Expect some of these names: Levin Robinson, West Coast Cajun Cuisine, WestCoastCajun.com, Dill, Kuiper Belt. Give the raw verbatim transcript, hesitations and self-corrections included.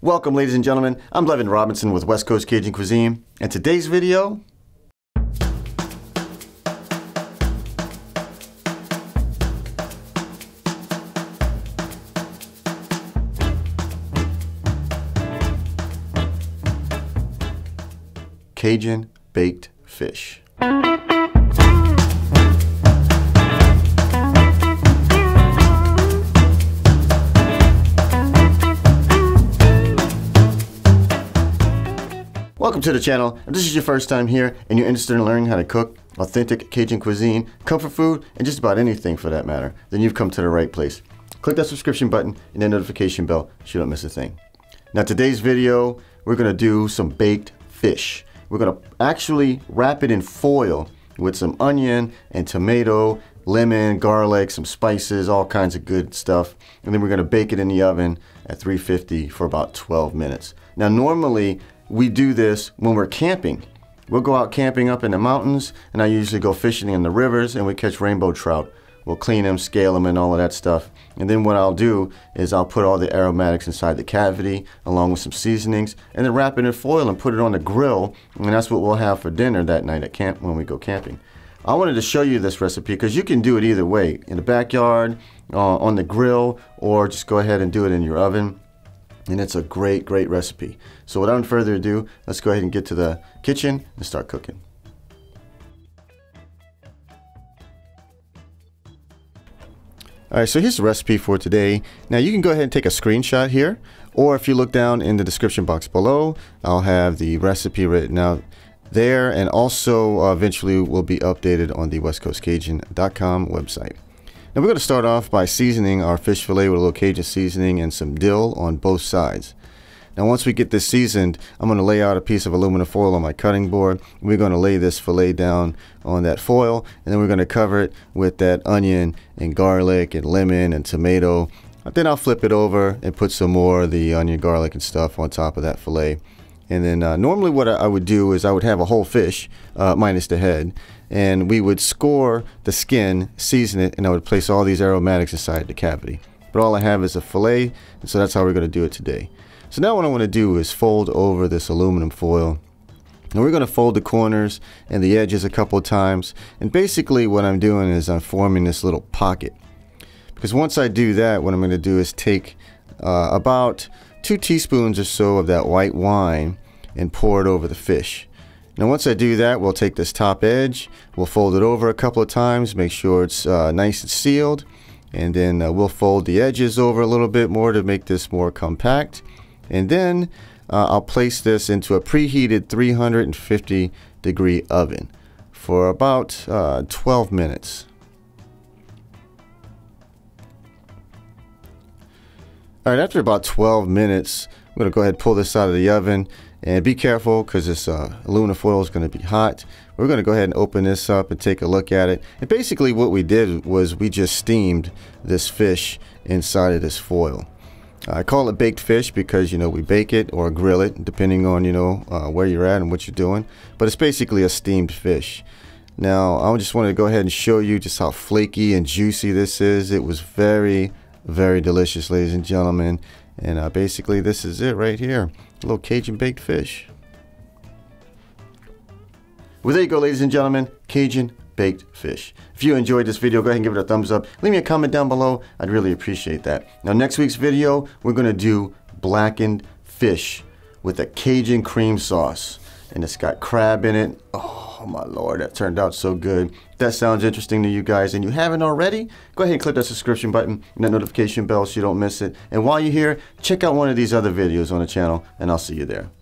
Welcome, ladies and gentlemen. I'm Levin Robinson with West Coast Cajun Cuisine, and today's video Cajun baked fish. Welcome to the channel. If this is your first time here and you're interested in learning how to cook authentic Cajun cuisine, comfort food, and just about anything for that matter, then you've come to the right place. Click that subscription button and that notification bell so you don't miss a thing. Now today's video, we're gonna do some baked fish. We're gonna actually wrap it in foil with some onion and tomato, lemon, garlic, some spices, all kinds of good stuff. And then we're gonna bake it in the oven at three fifty for about twelve minutes. Now normally, we do this when we're camping. We'll go out camping up in the mountains, and I usually go fishing in the rivers, and we catch rainbow trout. We'll clean them, scale them, and all of that stuff. And then what I'll do is I'll put all the aromatics inside the cavity, along with some seasonings, and then wrap it in foil and put it on the grill, and that's what we'll have for dinner that night at camp when we go camping. I wanted to show you this recipe because you can do it either way, in the backyard, uh, on the grill, or just go ahead and do it in your oven. And it's a great, great recipe. So without further ado, let's go ahead and get to the kitchen and start cooking. All right, so here's the recipe for today. Now you can go ahead and take a screenshot here, or if you look down in the description box below, I'll have the recipe written out there, and also uh, eventually will be updated on the West Coast Cajun dot com website. Now we're going to start off by seasoning our fish fillet with a little Cajun seasoning and some dill on both sides. Now once we get this seasoned, I'm going to lay out a piece of aluminum foil on my cutting board. We're going to lay this fillet down on that foil, and then we're going to cover it with that onion and garlic and lemon and tomato. Then I'll flip it over and put some more of the onion, garlic, and stuff on top of that fillet. And then uh, normally what I would do is I would have a whole fish, uh, minus the head, and we would score the skin, season it, and I would place all these aromatics inside the cavity. But all I have is a fillet, and so that's how we're going to do it today. So now what I want to do is fold over this aluminum foil. And we're going to fold the corners and the edges a couple of times. And basically what I'm doing is I'm forming this little pocket. Because once I do that, what I'm going to do is take uh, about two teaspoons or so of that white wine and pour it over the fish. Now once I do that, we'll take this top edge, we'll fold it over a couple of times, make sure it's uh, nice and sealed, and then uh, we'll fold the edges over a little bit more to make this more compact. And then uh, I'll place this into a preheated three hundred fifty degree oven for about uh, twelve minutes. All right, after about twelve minutes, I'm going to go ahead and pull this out of the oven, and be careful because this uh, aluminum foil is going to be hot. We're going to go ahead and open this up and take a look at it. And basically what we did was we just steamed this fish inside of this foil. I call it baked fish because, you know, we bake it or grill it depending on, you know, uh, where you're at and what you're doing. But it's basically a steamed fish. Now, I just wanted to go ahead and show you just how flaky and juicy this is. It was very Very delicious, ladies and gentlemen, and uh, basically this is it right here, a little Cajun baked fish. Well, there you go, ladies and gentlemen, Cajun baked fish. If you enjoyed this video, go ahead and give it a thumbs up. Leave me a comment down below, I'd really appreciate that. Now next week's video, we're going to do blackened fish with a Cajun cream sauce, and it's got crab in it. Oh my Lord, that turned out so good. If that sounds interesting to you guys and you haven't already, go ahead and click that subscription button and that notification bell so you don't miss it. And while you're here, check out one of these other videos on the channel, and I'll see you there.